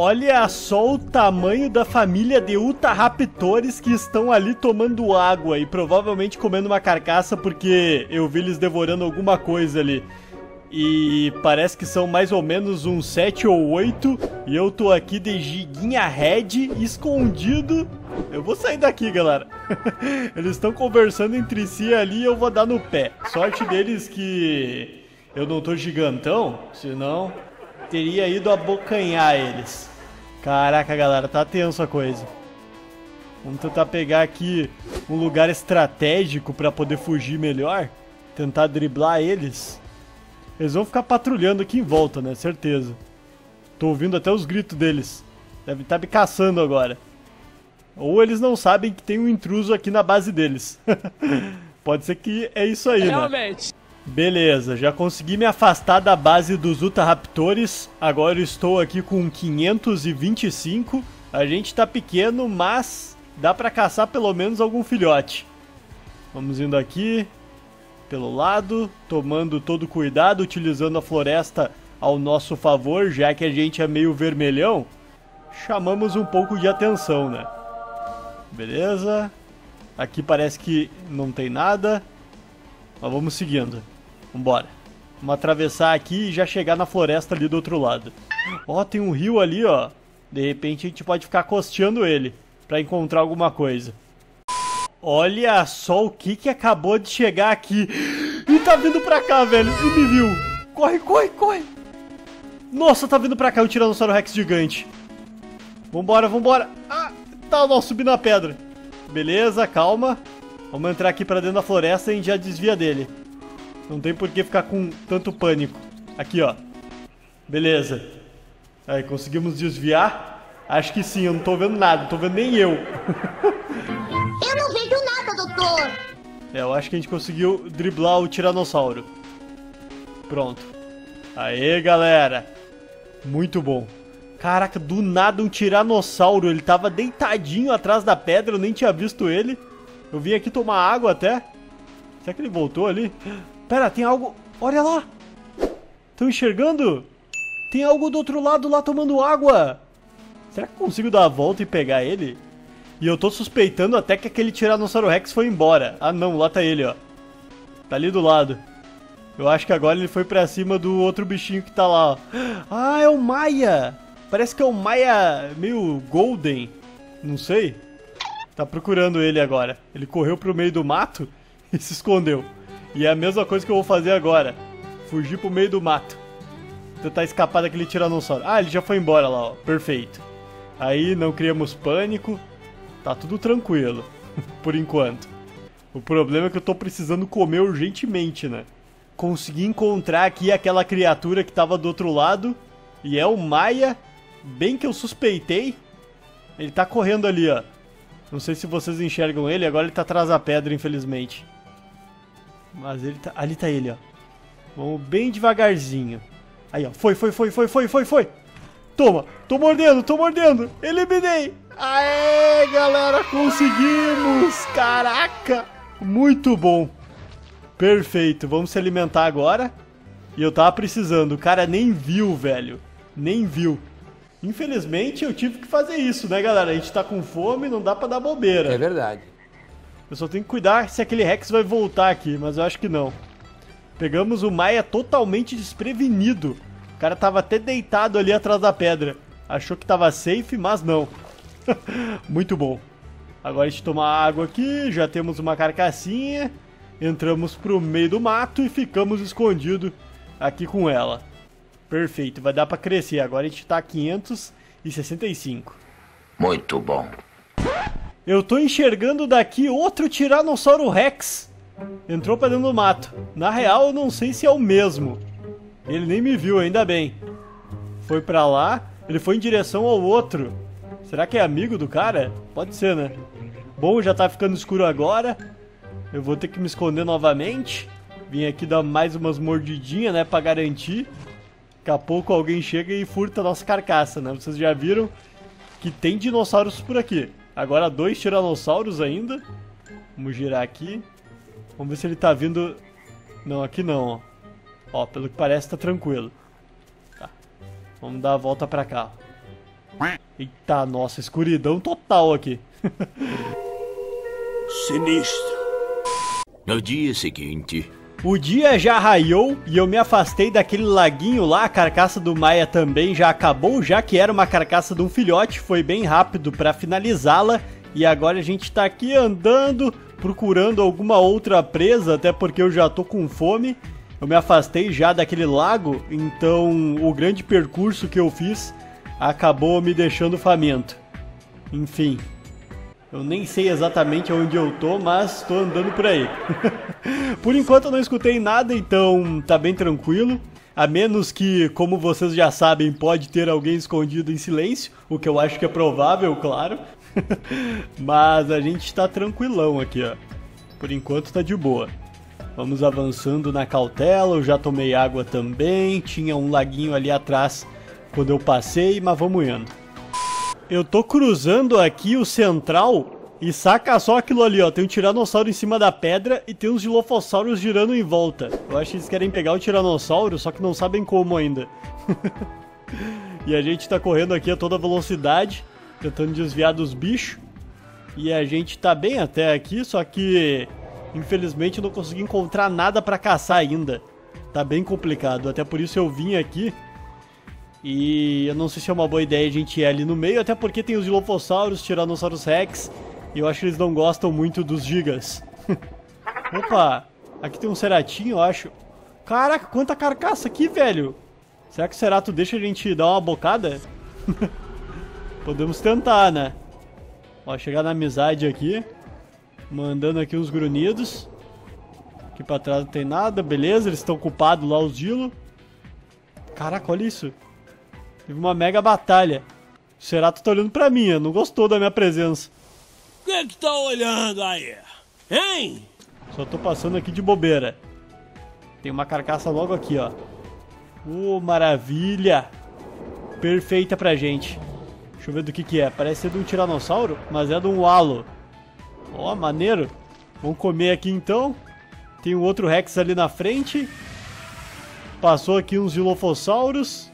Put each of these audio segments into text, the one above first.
Olha só o tamanho da família de Utahraptors que estão ali tomando água e provavelmente comendo uma carcaça, porque eu vi eles devorando alguma coisa ali. E parece que são mais ou menos uns 7 ou 8. E eu tô aqui de Giguinha Red, escondido. Eu vou sair daqui, galera. Eles estão conversando entre si ali e eu vou dar no pé. Sorte deles que eu não tô gigantão, senão teria ido abocanhar eles. Caraca, galera, tá tenso a coisa. Vamos tentar pegar aqui um lugar estratégico pra poder fugir melhor. Tentar driblar eles. Eles vão ficar patrulhando aqui em volta, né? Certeza. Tô ouvindo até os gritos deles. Deve estar me caçando agora. Ou eles não sabem que tem um intruso aqui na base deles. Pode ser que é isso aí, né? Realmente. Beleza, já consegui me afastar da base dos Utahraptors. Agora eu estou aqui com 525. A gente tá pequeno, mas dá pra caçar pelo menos algum filhote. Vamos indo aqui pelo lado, tomando todo cuidado, utilizando a floresta ao nosso favor, já que a gente é meio vermelhão. Chamamos um pouco de atenção, né? Beleza. Aqui parece que não tem nada. Mas vamos seguindo. Vambora. Vamos atravessar aqui e já chegar na floresta ali do outro lado. Ó, tem um rio ali, ó. De repente a gente pode ficar costeando ele pra encontrar alguma coisa. Olha só o que acabou de chegar aqui. E tá vindo pra cá, velho. E me viu. Corre, corre, corre. Nossa, tá vindo pra cá o Tiranossauro Rex gigante. Vambora, vambora. Ah, tá, nós subindo a pedra. Beleza, calma. Vamos entrar aqui pra dentro da floresta e a gente já desvia dele. Não tem por que ficar com tanto pânico. Aqui, ó. Beleza. Aí, conseguimos desviar? Acho que sim, eu não tô vendo nada, não tô vendo nem eu. Eu não vejo nada, doutor. É, eu acho que a gente conseguiu driblar o Tiranossauro. Pronto. Aê, galera. Muito bom. Caraca, do nada um Tiranossauro. Ele tava deitadinho atrás da pedra, eu nem tinha visto ele. Eu vim aqui tomar água até. Será que ele voltou ali? Pera, tem algo... Olha lá! Estão enxergando? Tem algo do outro lado lá tomando água. Será que eu consigo dar a volta e pegar ele? E eu tô suspeitando até que aquele Tiranossauro Rex foi embora. Ah não, lá tá ele, ó. Tá ali do lado. Eu acho que agora ele foi pra cima do outro bichinho que tá lá, ó. Ah, é o Maia! Parece que é o Maia meio golden. Não sei. Tá procurando ele agora. Ele correu pro meio do mato e se escondeu. E é a mesma coisa que eu vou fazer agora. Fugir pro meio do mato. Tentar escapar daquele Tiranossauro. Ah, ele já foi embora lá, ó. Perfeito. Aí não criamos pânico. Tá tudo tranquilo. Por enquanto. O problema é que eu tô precisando comer urgentemente, né? Consegui encontrar aqui aquela criatura que tava do outro lado. E é o Maia. Bem que eu suspeitei. Ele tá correndo ali, ó. Não sei se vocês enxergam ele, agora ele tá atrás da pedra, infelizmente. Mas ele tá... Ali tá ele, ó. Vamos bem devagarzinho. Aí, ó. Foi, foi, foi, foi, foi, foi, foi. Toma. Tô mordendo, tô mordendo. Eliminei. Aê, galera. Conseguimos. Caraca. Muito bom. Perfeito. Vamos se alimentar agora. E eu tava precisando. O cara nem viu, velho. Nem viu. Infelizmente eu tive que fazer isso, né, galera? A gente tá com fome, não dá pra dar bobeira. É verdade. Eu só tenho que cuidar se aquele Rex vai voltar aqui, mas eu acho que não. Pegamos o Maia totalmente desprevenido. O cara tava até deitado ali atrás da pedra. Achou que tava safe, mas não. Muito bom. Agora a gente toma água aqui, já temos uma carcassinha. Entramos pro meio do mato e ficamos escondidos aqui com ela. Perfeito, vai dar pra crescer. Agora a gente tá a 565. Muito bom. Eu tô enxergando daqui outro Tiranossauro Rex. Entrou pra dentro do mato. Na real, eu não sei se é o mesmo. Ele nem me viu, ainda bem. Foi pra lá, ele foi em direção ao outro. Será que é amigo do cara? Pode ser, né? Bom, já tá ficando escuro agora. Eu vou ter que me esconder novamente. Vim aqui dar mais umas mordidinhas, né, pra garantir. Daqui a pouco alguém chega e furta a nossa carcaça, né? Vocês já viram que tem dinossauros por aqui. Agora 2 tiranossauros ainda. Vamos girar aqui. Vamos ver se ele tá vindo... Não, aqui não, ó. Ó, pelo que parece tá tranquilo. Tá. Vamos dar a volta pra cá. Eita, nossa, escuridão total aqui. Sinistro. No dia seguinte... O dia já raiou e eu me afastei daquele laguinho lá, a carcaça do Maia também já acabou, já que era uma carcaça de um filhote, foi bem rápido para finalizá-la. E agora a gente tá aqui andando, procurando alguma outra presa, até porque eu já tô com fome. Eu me afastei já daquele lago, então o grande percurso que eu fiz acabou me deixando faminto. Enfim... Eu nem sei exatamente onde eu tô, mas tô andando por aí. Por enquanto eu não escutei nada, então tá bem tranquilo. A menos que, como vocês já sabem, pode ter alguém escondido em silêncio. O que eu acho que é provável, claro. Mas a gente tá tranquilão aqui, ó. Por enquanto tá de boa. Vamos avançando na cautela, eu já tomei água também. Tinha um laguinho ali atrás quando eu passei, mas vamos indo. Eu tô cruzando aqui o central e saca só aquilo ali, ó. Tem um tiranossauro em cima da pedra e tem uns dilofossauros girando em volta. Eu acho que eles querem pegar o tiranossauro, só que não sabem como ainda. E a gente tá correndo aqui a toda velocidade, tentando desviar dos bichos. E a gente tá bem até aqui, só que infelizmente eu não consegui encontrar nada pra caçar ainda. Tá bem complicado, até por isso eu vim aqui. E eu não sei se é uma boa ideia a gente ir ali no meio, até porque tem os Dilofossauros, Tiranossauro Rex, e eu acho que eles não gostam muito dos gigas. Opa, aqui tem um ceratinho, eu acho. Caraca, quanta carcaça aqui, velho. Será que o cerato deixa a gente dar uma bocada? Podemos tentar, né? Ó, chegar na amizade aqui. Mandando aqui uns grunhidos. Aqui pra trás não tem nada, beleza, eles estão ocupados lá, os Dilo. Caraca, olha isso. Teve uma mega batalha. O Cerato tá olhando pra mim, não gostou da minha presença. Quem é que tá olhando aí? Hein? Só tô passando aqui de bobeira. Tem uma carcaça logo aqui, ó. Oh, maravilha. Perfeita pra gente. Deixa eu ver do que é. Parece ser de um tiranossauro, mas é de um alo. Ó, maneiro. Vamos comer aqui então. Tem um outro Rex ali na frente. Passou aqui uns dilofossauros.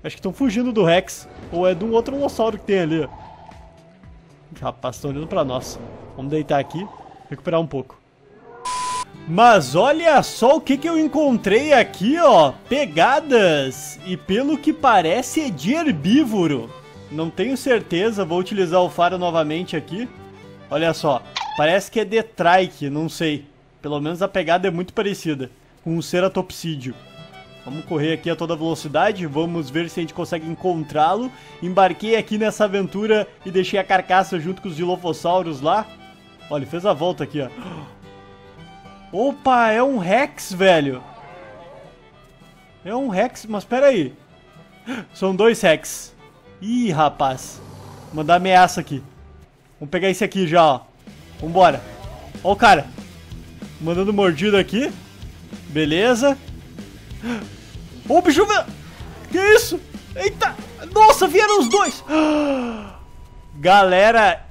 Acho que estão fugindo do Rex. Ou é de um outro alossauro que tem ali, ó. Rapaz, estão olhando pra nós. Vamos deitar aqui, recuperar um pouco. Mas olha só o que eu encontrei aqui, ó. Pegadas. E pelo que parece é de herbívoro. Não tenho certeza, vou utilizar o faro novamente aqui. Olha só, parece que é de trike, não sei. Pelo menos a pegada é muito parecida. Com o ceratopsídio. Vamos correr aqui a toda velocidade, vamos ver se a gente consegue encontrá-lo. Embarquei aqui nessa aventura e deixei a carcaça junto com os dilofossauros lá. Olha, ele fez a volta aqui, ó. Opa, é um Rex, velho. É um Rex, mas peraí. São dois Rex. Ih, rapaz. Vou mandar ameaça aqui. Vamos pegar esse aqui já, ó. Vambora. Ó o cara. Mandando mordida aqui. Beleza. Ô, bicho, que isso? Eita, nossa, vieram os dois. Galera,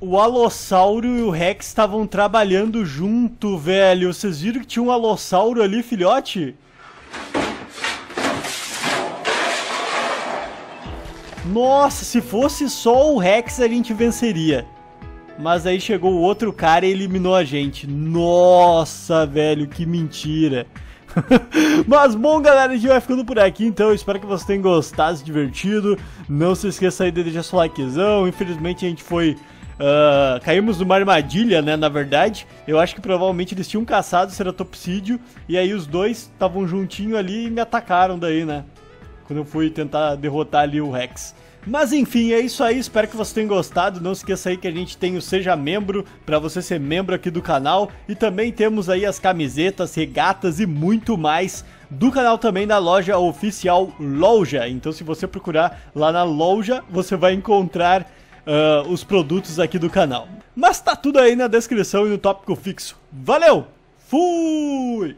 o Alossauro e o Rex estavam trabalhando junto, velho. Vocês viram que tinha um Alossauro ali, filhote? Nossa, se fosse só o Rex a gente venceria. Mas aí chegou o outro cara e eliminou a gente. Nossa, velho, que mentira. Mas bom, galera, a gente vai ficando por aqui. Então eu espero que vocês tenham gostado, se divertido. Não se esqueça aí de deixar seu likezão. Infelizmente a gente foi caímos numa armadilha, né, na verdade. Eu acho que provavelmente eles tinham caçado o ceratopsídio. E aí os dois estavam juntinho ali e me atacaram daí, né, quando eu fui tentar derrotar ali o Rex. Mas enfim, é isso aí, espero que vocês tenham gostado. Não se esqueça aí que a gente tem o Seja Membro, pra você ser membro aqui do canal. E também temos aí as camisetas, regatas e muito mais do canal também na loja oficial Loja. Então se você procurar lá na loja, você vai encontrar os produtos aqui do canal. Mas tá tudo aí na descrição e no tópico fixo. Valeu, fui!